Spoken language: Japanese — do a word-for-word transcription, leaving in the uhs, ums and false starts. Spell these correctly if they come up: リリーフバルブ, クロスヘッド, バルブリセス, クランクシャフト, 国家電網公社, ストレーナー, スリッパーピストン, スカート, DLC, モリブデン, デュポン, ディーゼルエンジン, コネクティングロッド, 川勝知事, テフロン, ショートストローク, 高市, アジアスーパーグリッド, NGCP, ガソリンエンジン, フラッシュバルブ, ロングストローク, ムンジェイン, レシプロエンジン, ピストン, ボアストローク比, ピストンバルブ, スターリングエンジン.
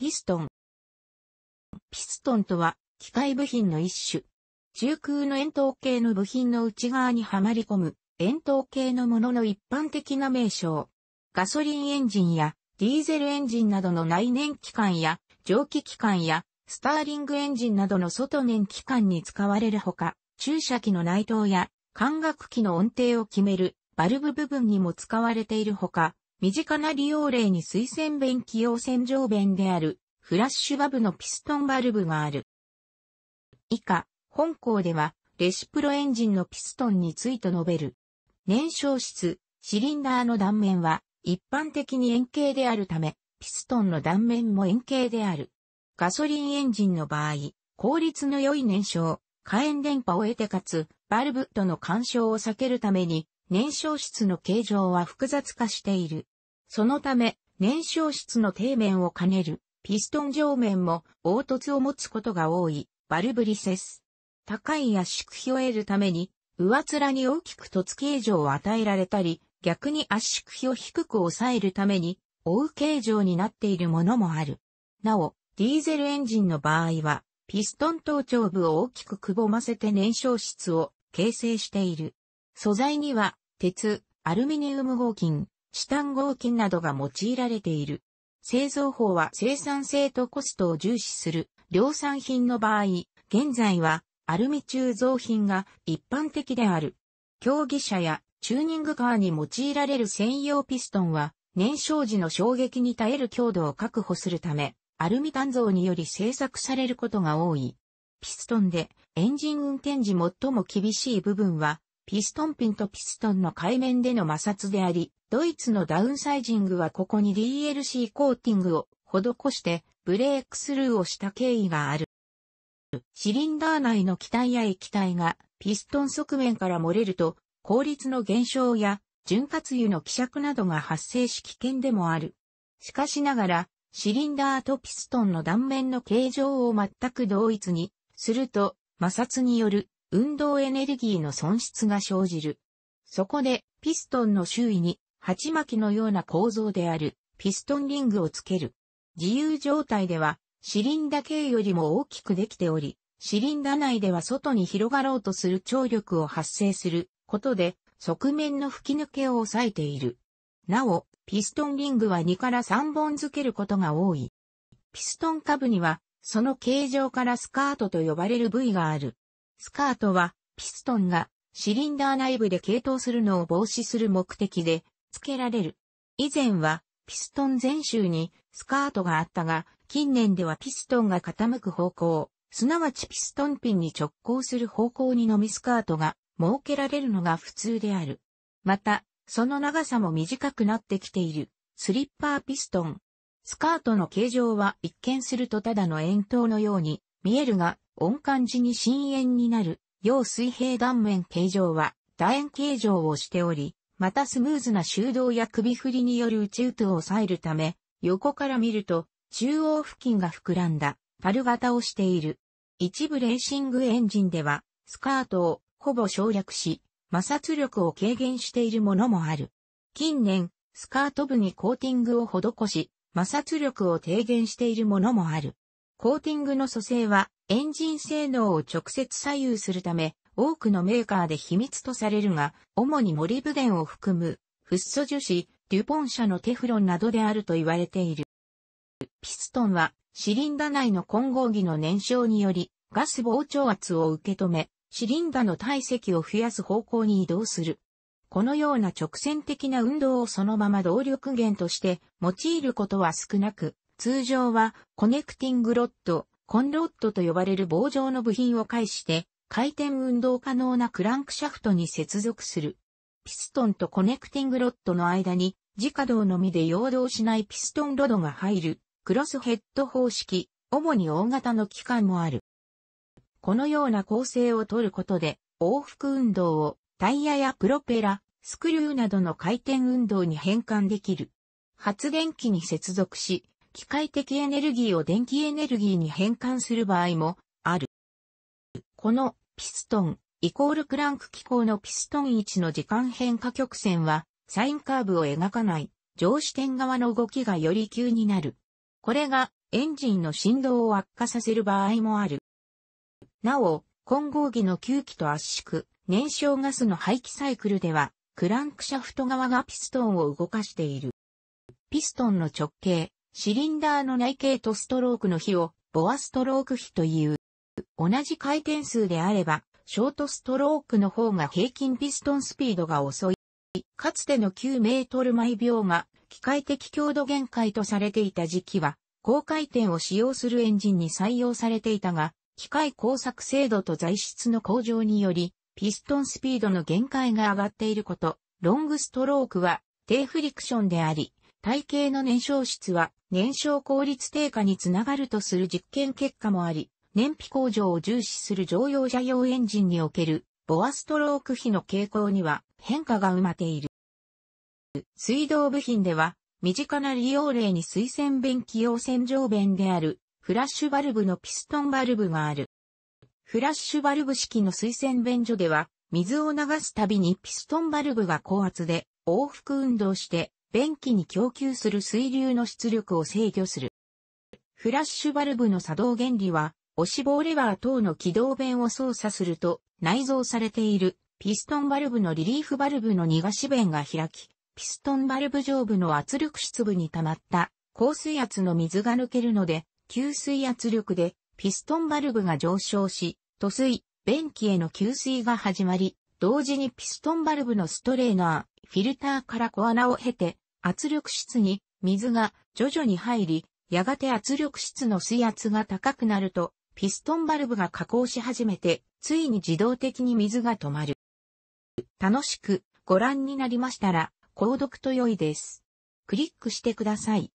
ピストン。ピストンとは、機械部品の一種。中空の円筒形の部品の内側にはまり込む、円筒形のものの一般的な名称。ガソリンエンジンや、ディーゼルエンジンなどの内燃機関や、蒸気機関や、スターリングエンジンなどの外燃機関に使われるほか、注射器の内灯や、管楽器の音程を決める、バルブ部分にも使われているほか、身近な利用例に水洗弁機用洗浄弁である、フラッシュバブのピストンバルブがある。以下、本項では、レシプロエンジンのピストンについて述べる。燃焼室、シリンダーの断面は、一般的に円形であるため、ピストンの断面も円形である。ガソリンエンジンの場合、効率の良い燃焼、可燃電波を得てかつ、バルブとの干渉を避けるために、燃焼室の形状は複雑化している。そのため、燃焼室の底面を兼ねる、ピストン上面も凹凸を持つことが多い、バルブリセス。高い圧縮比を得るために、上面に大きく凸形状を与えられたり、逆に圧縮比を低く抑えるために、覆う形状になっているものもある。なお、ディーゼルエンジンの場合は、ピストン頭頂部を大きくくぼませて燃焼室を形成している。素材には、鉄、アルミニウム合金、チタン合金などが用いられている。製造法は生産性とコストを重視する量産品の場合、現在はアルミ鋳造品が一般的である。競技車やチューニングカーに用いられる専用ピストンは燃焼時の衝撃に耐える強度を確保するため、アルミ鍛造により製作されることが多い。ピストンでエンジン運転時最も厳しい部分は、ピストンピンとピストンの海面での摩擦であり、ドイツのダウンサイジングはここに ディーエルシー コーティングを施してブレークスルーをした経緯がある。シリンダー内の気体や液体がピストン側面から漏れると、効率の減少や潤滑油の希釈などが発生し危険でもある。しかしながら、シリンダーとピストンの断面の形状を全く同一にすると、摩擦による運動エネルギーの損失が生じる。そこで、ピストンの周囲に、鉢巻きのような構造である、ピストンリングをつける。自由状態では、シリンダ形よりも大きくできており、シリンダ内では外に広がろうとする張力を発生することで、側面の吹き抜けを抑えている。なお、ピストンリングはにからさんぼん付けることが多い。ピストン下部には、その形状からスカートと呼ばれる部位がある。スカートは、ピストンがシリンダー内部で傾倒するのを防止する目的で付けられる。以前は、ピストン全周にスカートがあったが、近年ではピストンが傾く方向、すなわちピストンピンに直行する方向にのみスカートが設けられるのが普通である。また、その長さも短くなってきている、スリッパーピストン。スカートの形状は一見するとただの円筒のように見えるが、温感時に深円になる、要水平断面形状は、楕円形状をしており、またスムーズな収動や首振りによる内渦を抑えるため、横から見ると、中央付近が膨らんだ、樽型をしている。一部レーシングエンジンでは、スカートをほぼ省略し、摩擦力を軽減しているものもある。近年、スカート部にコーティングを施し、摩擦力を低減しているものもある。コーティングの組成は、エンジン性能を直接左右するため、多くのメーカーで秘密とされるが、主にモリブデンを含む、フッ素樹脂、デュポン社のテフロンなどであると言われている。ピストンは、シリンダ内の混合気の燃焼により、ガス膨張圧を受け止め、シリンダの体積を増やす方向に移動する。このような直線的な運動をそのまま動力源として用いることは少なく、通常はコネクティングロッド、コンロッドと呼ばれる棒状の部品を介して、回転運動可能なクランクシャフトに接続する。ピストンとコネクティングロッドの間に、自稼働のみで陽動しないピストンロードが入る、クロスヘッド方式、主に大型の機関もある。このような構成を取ることで、往復運動をタイヤやプロペラ、スクリューなどの回転運動に変換できる。発電機に接続し、機械的エネルギーを電気エネルギーに変換する場合もある。このピストンイコールクランク機構のピストン位置の時間変化曲線はサインカーブを描かない上視点側の動きがより急になる。これがエンジンの振動を悪化させる場合もある。なお、混合気の吸気と圧縮、燃焼ガスの排気サイクルでは、クランクシャフト側がピストンを動かしている。ピストンの直径、シリンダーの内径とストロークの比を、ボアストローク比という。同じ回転数であれば、ショートストロークの方が平均ピストンスピードが遅い。かつてのきゅうメートルまいびょうが機械的強度限界とされていた時期は、高回転を使用するエンジンに採用されていたが、機械工作精度と材質の向上により、ピストンスピードの限界が上がっていること、ロングストロークは低フリクションであり、体系の燃焼質は燃焼効率低下につながるとする実験結果もあり、燃費向上を重視する乗用車用エンジンにおけるボアストローク比の傾向には変化が生まれている。水道部品では身近な利用例に水洗弁機用洗浄弁であるフラッシュバルブのピストンバルブがある。フラッシュバルブ式の水洗便所では水を流すたびにピストンバルブが高圧で往復運動して便器に供給する水流の出力を制御する。フラッシュバルブの作動原理は押し棒レバー等の起動弁を操作すると内蔵されているピストンバルブのリリーフバルブの逃がし弁が開き、ピストンバルブ上部の圧力室部に溜まった高水圧の水が抜けるので、吸水圧力でピストンバルブが上昇し、吐水、便器への吸水が始まり、同時にピストンバルブのストレーナー、フィルターから小穴を経て圧力室に水が徐々に入り、やがて圧力室の水圧が高くなると、ピストンバルブが下降し始めて、ついに自動的に水が止まる。楽しくご覧になりましたら、購読と良いです。クリックしてください。